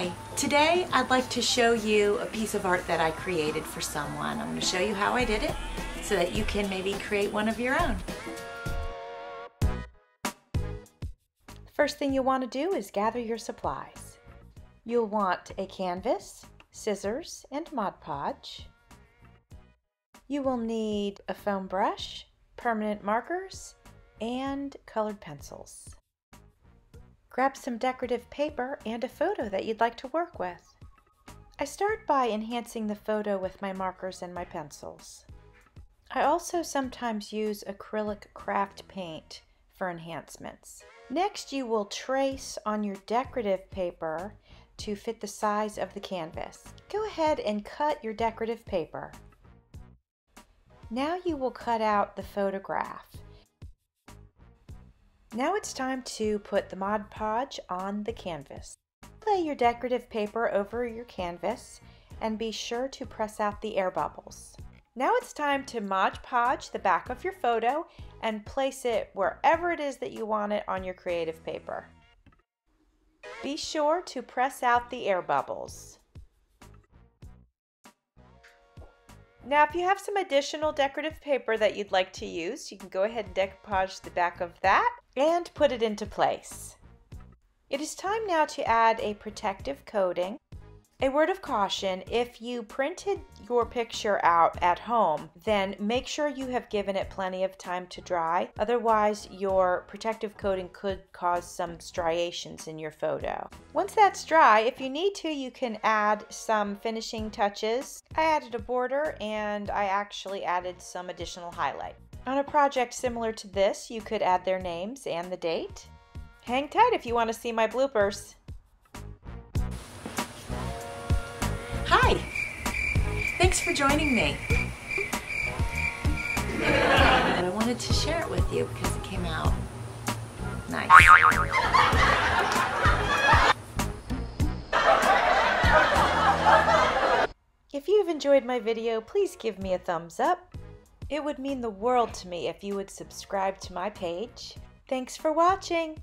Hi, today I'd like to show you a piece of art that I created for someone. I'm going to show you how I did it so that you can maybe create one of your own. First thing you want to do is gather your supplies. You'll want a canvas, scissors, and Mod Podge. You will need a foam brush, permanent markers, and colored pencils. Grab some decorative paper and a photo that you'd like to work with. I start by enhancing the photo with my markers and my pencils. I also sometimes use acrylic craft paint for enhancements. Next, you will trace on your decorative paper to fit the size of the canvas. Go ahead and cut your decorative paper. Now you will cut out the photograph. Now it's time to put the Mod Podge on the canvas. Lay your decorative paper over your canvas and be sure to press out the air bubbles. Now it's time to Mod Podge the back of your photo and place it wherever it is that you want it on your creative paper. Be sure to press out the air bubbles. Now, if you have some additional decorative paper that you'd like to use, you can go ahead and decoupage the back of that and put it into place. It is time now to add a protective coating. A word of caution, if you printed your picture out at home, then make sure you have given it plenty of time to dry. Otherwise, your protective coating could cause some striations in your photo. Once that's dry, if you need to, you can add some finishing touches. I added a border and I actually added some additional highlight. On a project similar to this, you could add their names and the date. Hang tight if you want to see my bloopers. Hi, thanks for joining me. But I wanted to share it with you because it came out nice. If you've enjoyed my video, please give me a thumbs up. It would mean the world to me if you would subscribe to my page. Thanks for watching.